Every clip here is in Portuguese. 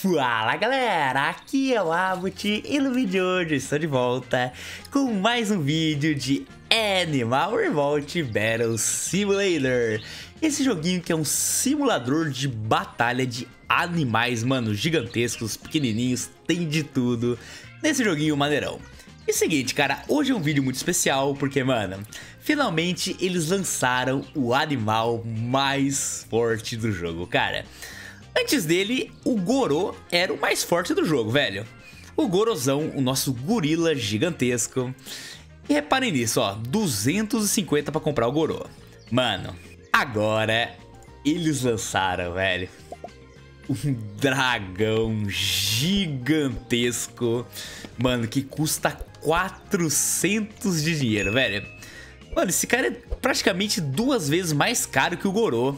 Fala galera, aqui é o AbooT e no vídeo de hoje estou de volta com mais um vídeo de Animal Revolt Battle Simulator. Esse joguinho que é um simulador de batalha de animais, mano, gigantescos, pequenininhos, tem de tudo nesse joguinho maneirão. E seguinte, cara, hoje é um vídeo muito especial porque, mano, finalmente eles lançaram o animal mais forte do jogo, cara. Antes dele, o Gorô era o mais forte do jogo, velho. O Gorôzão, o nosso gorila gigantesco. E reparem nisso, ó, 250 pra comprar o Gorô. Mano, agora eles lançaram, velho, um dragão gigantesco. Mano, que custa 400 de dinheiro, velho. Mano, esse cara é praticamente 2 vezes mais caro que o Gorô.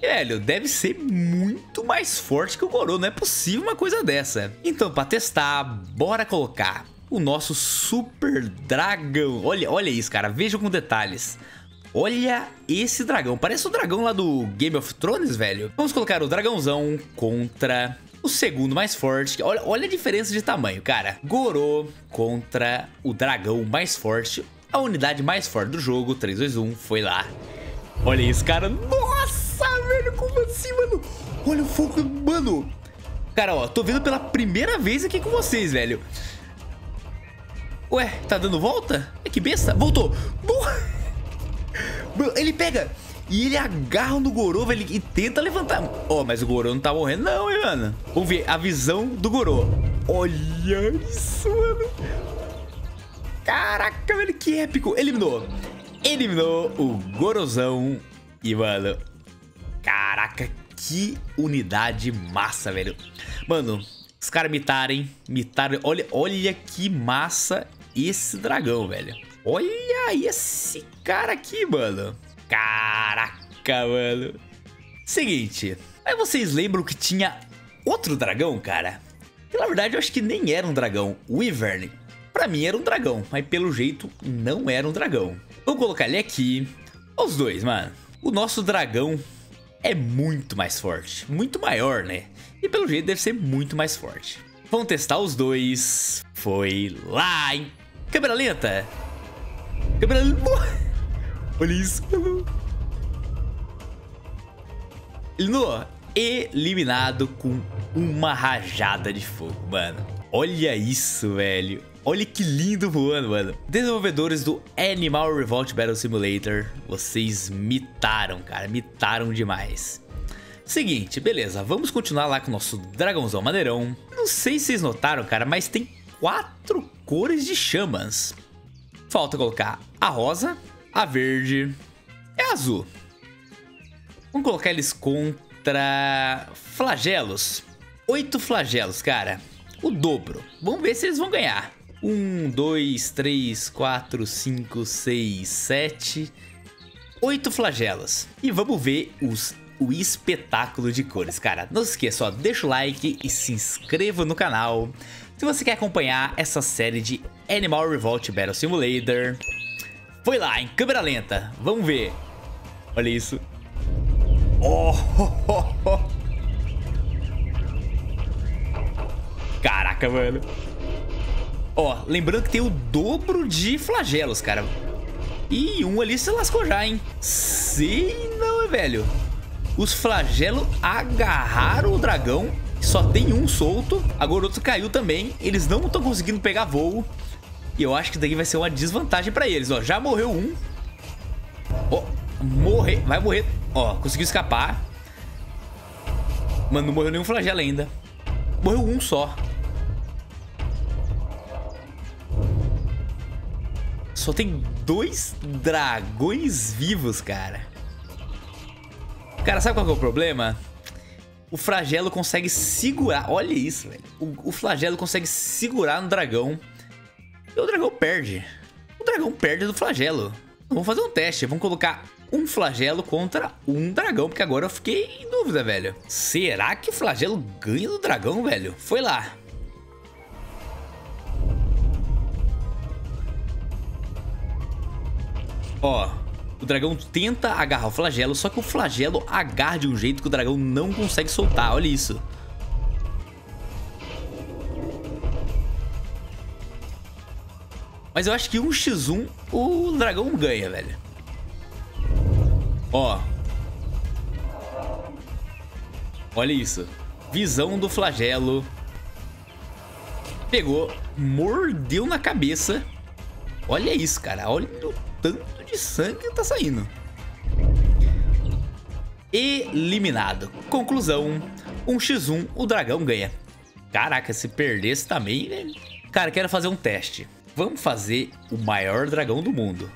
Velho, deve ser muito mais forte que o Gorô, não é possível uma coisa dessa. Então, pra testar, bora colocar o nosso super dragão. Olha isso, cara, vejam com detalhes. Olha esse dragão, parece o dragão lá do Game of Thrones, velho. Vamos colocar o dragãozão contra o segundo mais forte. Olha a diferença de tamanho, cara. Gorô contra o dragão mais forte, a unidade mais forte do jogo. 3, 2, 1, foi lá. Olha isso, cara. Nossa, velho, como assim, mano? Olha o fogo, mano. Cara, ó, tô vendo pela primeira vez aqui com vocês, velho. Ué, tá dando volta? É que besta. Voltou. Mano, ele pega e ele agarra no Gorô, velho, e tenta levantar. Ó, mas o Gorô não tá morrendo não, hein, mano. Vamos ver a visão do Gorô. Olha isso, mano. Caraca, velho, que épico. Eliminou. Eliminou o Gorôzão. E, mano, caraca, que unidade massa, velho. Mano, os caras mitaram. Olha que massa esse dragão, velho. Olha esse cara aqui, mano. Caraca, mano. Seguinte, aí vocês lembram que tinha outro dragão, cara? Que, na verdade, eu acho que nem era um dragão. O Wyvern, pra mim, era um dragão, mas pelo jeito não era um dragão. Vou colocar ele aqui. Os dois, mano. O nosso dragão é muito mais forte. Muito maior, né? E pelo jeito deve ser muito mais forte. Vamos testar os dois. Foi lá, hein? Câmera lenta. Câmera lenta. Olha isso. Eliminado com uma rajada de fogo, mano. Olha isso, velho. Olha que lindo voando, mano. Desenvolvedores do Animal Revolt Battle Simulator, vocês mitaram, cara. Mitaram demais. Seguinte, beleza. Vamos continuar lá com o nosso dragãozão maneirão. Não sei se vocês notaram, cara, mas tem 4 cores de chamas. Falta colocar a rosa, a verde e a azul. Vamos colocar eles contra flagelos. 8 flagelos, cara. O dobro. Vamos ver se eles vão ganhar. 1, 2, 3, 4, 5, 6, 7, 8 flagelos. E vamos ver o espetáculo de cores, cara. Não se esqueça, ó, deixa o like e se inscreva no canal se você quer acompanhar essa série de Animal Revolt Battle Simulator. Foi lá, em câmera lenta. Vamos ver. Olha isso. Oh, oh, oh. Caraca, mano. Ó, lembrando que tem o dobro de flagelos, cara. E um ali se lascou já, hein? Sim, não, velho. Os flagelos agarraram o dragão. Só tem um solto. Agora o outro caiu também. Eles não estão conseguindo pegar voo. E eu acho que daqui vai ser uma desvantagem pra eles. Ó, já morreu um. Ó, morrer. Vai morrer. Ó, conseguiu escapar. Mano, não morreu nenhum flagelo ainda. Morreu um só. Só tem 2 dragões vivos, cara. Cara, sabe qual que é o problema? O flagelo consegue segurar. Olha isso, velho. O flagelo consegue segurar no dragão. E o dragão perde. O dragão perde do flagelo. Vamos fazer um teste. Vamos colocar um flagelo contra um dragão. Porque agora eu fiquei em dúvida, velho. Será que o flagelo ganha do dragão, velho? Foi lá. Ó, o dragão tenta agarrar o flagelo, só que o flagelo agarra de um jeito que o dragão não consegue soltar. Olha isso. Mas eu acho que 1x1 o dragão ganha, velho. Ó. Olha isso. Visão do flagelo. Pegou. Mordeu na cabeça. Olha isso, cara. Olha o tanto de sangue que tá saindo. Eliminado. Conclusão. 1x1, o dragão ganha. Caraca, se perdesse também, velho. Cara, quero fazer um teste. Vamos fazer o maior dragão do mundo.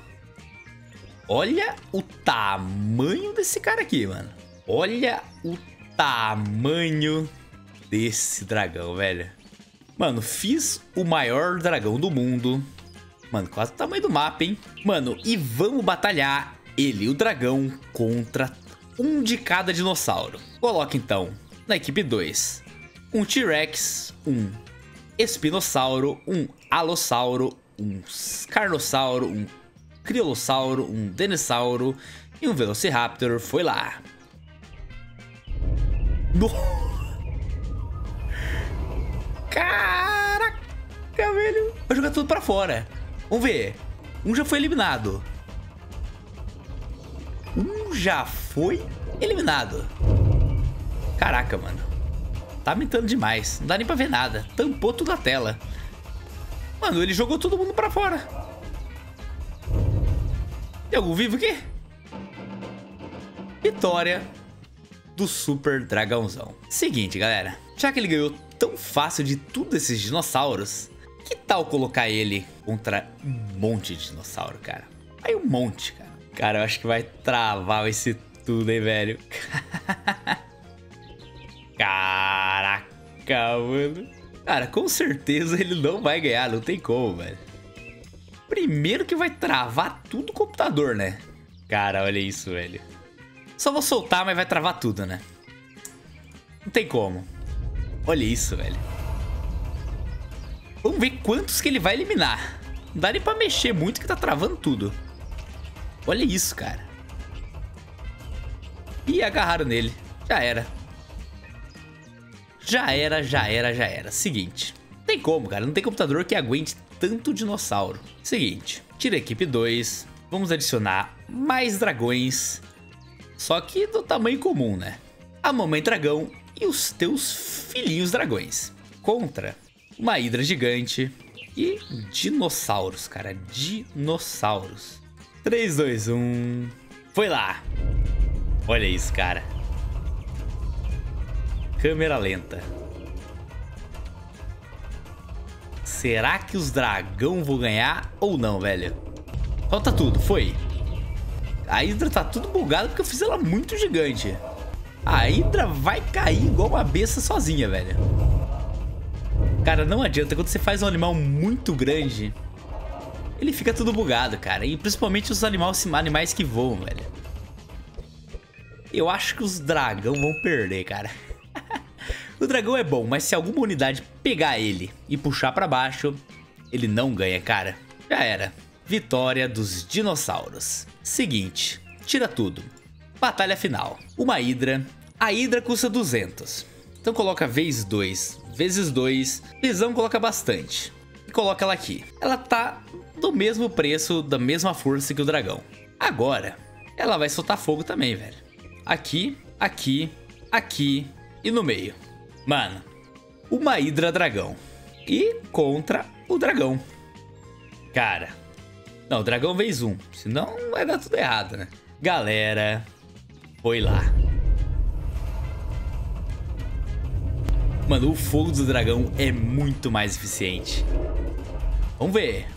Olha o tamanho desse cara aqui, mano. Olha o tamanho desse dragão, velho. Mano, fiz o maior dragão do mundo. Mano, quase o tamanho do mapa, hein? Mano, e vamos batalhar ele, o dragão, contra um de cada dinossauro. Coloca, então, na equipe 2. Um T-Rex, um Espinossauro, um Alossauro, um Carnossauro, um Criolossauro, um Denissauro e um Velociraptor. Foi lá. No... Caraca, velho. Vai jogar tudo pra fora. Vamos ver. Um já foi eliminado. Um já foi eliminado. Caraca, mano. Tá mentando demais. Não dá nem pra ver nada. Tampou tudo a tela. Mano, ele jogou todo mundo pra fora. Tem algum vivo aqui? Vitória do super dragãozão. Seguinte, galera. Já que ele ganhou tão fácil de tudo esses dinossauros, que tal colocar ele contra um monte de dinossauro, cara? Aí um monte, cara. Cara, eu acho que vai travar esse tudo, hein, velho? Caraca, mano. Cara, com certeza ele não vai ganhar, não tem como, velho. Primeiro que vai travar tudo o computador, né? Cara, olha isso, velho. Só vou soltar, mas vai travar tudo, né? Não tem como. Olha isso, velho. Vamos ver quantos que ele vai eliminar. Não dá nem pra mexer muito que tá travando tudo. Olha isso, cara. E agarraram nele. Já era. Já era, já era, já era. Seguinte. Não tem como, cara. Não tem computador que aguente tanto dinossauro. Seguinte. Tira a equipe 2. Vamos adicionar mais dragões. Só que do tamanho comum, né? A mamãe dragão e os teus filhinhos dragões. Contra uma hidra gigante e dinossauros, cara. Dinossauros. 3, 2, 1... Foi lá! Olha isso, cara. Câmera lenta. Será que os dragão vão ganhar ou não, velho? Falta tudo, foi. A hidra tá tudo bugada porque eu fiz ela muito gigante. A hidra vai cair igual uma besta sozinha, velho. Cara, não adianta. Quando você faz um animal muito grande, ele fica tudo bugado, cara. E principalmente os animais que voam, velho. Eu acho que os dragão vão perder, cara. O dragão é bom, mas se alguma unidade pegar ele e puxar pra baixo, ele não ganha, cara. Já era. Vitória dos dinossauros. Seguinte. Tira tudo. Batalha final. Uma hidra. A hidra custa 200. Então coloca vez 2. Vezes 2. Visão coloca bastante. E coloca ela aqui. Ela tá do mesmo preço, da mesma força que o dragão. Agora, ela vai soltar fogo também, velho. Aqui, aqui, aqui e no meio. Mano, uma hidra dragão. E contra o dragão. Cara. Não, dragão vez 1. Senão vai dar tudo errado, né? Galera, foi lá. Mano, o fogo do dragão é muito mais eficiente. Vamos ver.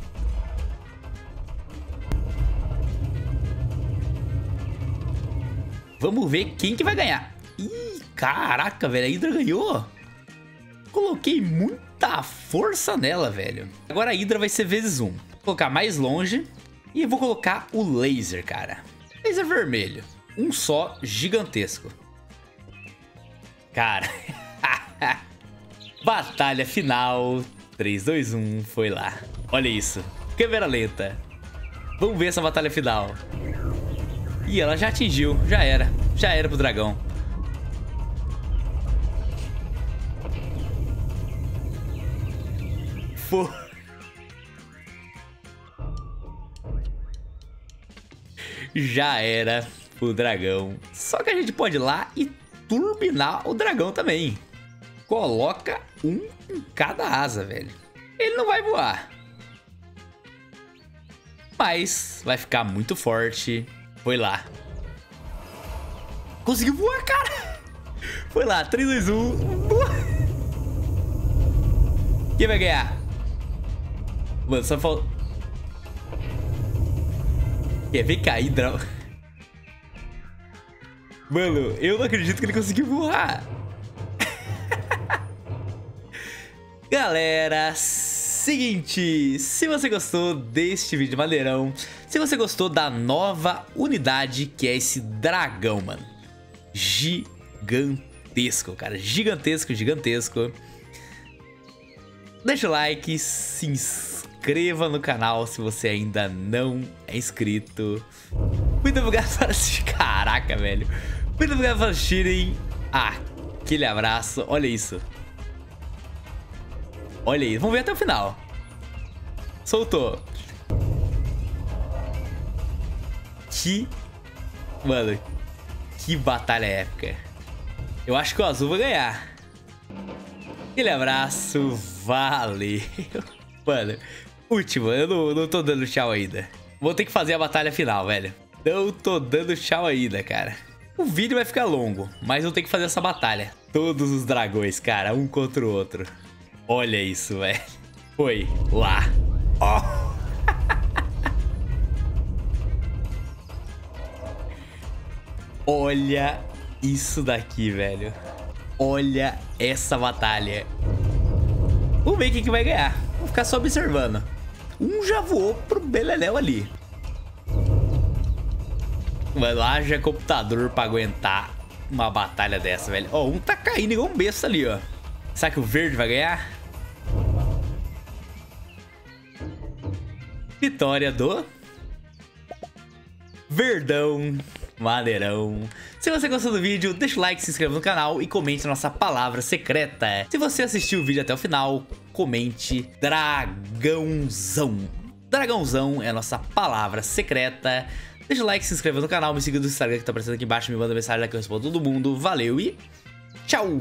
Vamos ver quem que vai ganhar. Ih, caraca, velho. A hidra ganhou. Coloquei muita força nela, velho. Agora a hidra vai ser vezes 1. Vou colocar mais longe. E eu vou colocar o laser, cara. Laser vermelho. Um só, gigantesco. Cara. Batalha final. 3, 2, 1. Foi lá. Olha isso. Câmera lenta. Vamos ver essa batalha final. E ela já atingiu, já era. Já era pro dragão. Foi. já era o dragão. Só que a gente pode ir lá e turbinar o dragão também. Coloca um em cada asa, velho. Ele não vai voar, mas vai ficar muito forte. Foi lá. Conseguiu voar, cara. Foi lá, 3, 2, 1. Voa. Quem vai ganhar? Mano, só falta... Quer ver cair, Hidra? Mano, eu não acredito que ele conseguiu voar. Galera, seguinte, se você gostou deste vídeo maneirão, se você gostou da nova unidade que é esse dragão, mano, gigantesco, cara, gigantesco, gigantesco, deixa o like, se inscreva no canal se você ainda não é inscrito. Muito obrigado por assistir, caraca, velho, muito obrigado por assistirem, aquele abraço, olha isso. Olha aí, vamos ver até o final. Soltou. Que... Mano, que batalha épica. Eu acho que o azul vai ganhar. Aquele abraço, valeu. Mano, última, eu não tô dando tchau ainda. Vou ter que fazer a batalha final, velho. Não tô dando tchau ainda, cara. O vídeo vai ficar longo, mas eu tenho que fazer essa batalha. Todos os dragões, cara, um contra o outro. Olha isso, velho. Foi lá. Ó. Oh. Olha isso daqui, velho. Olha essa batalha. Vamos ver quem que vai ganhar. Vou ficar só observando. Um já voou pro beleléu ali. Mas lá já é computador pra aguentar uma batalha dessa, velho. Ó, um tá caindo igual um besta ali, ó. Será que o verde vai ganhar? Vitória do verdão, maneirão. Se você gostou do vídeo, deixa o like, se inscreva no canal e comente a nossa palavra secreta. Se você assistiu o vídeo até o final, comente dragãozão. Dragãozão é a nossa palavra secreta. Deixa o like, se inscreva no canal, me siga no Instagram que tá aparecendo aqui embaixo, me manda mensagem lá que eu respondo todo mundo. Valeu e tchau!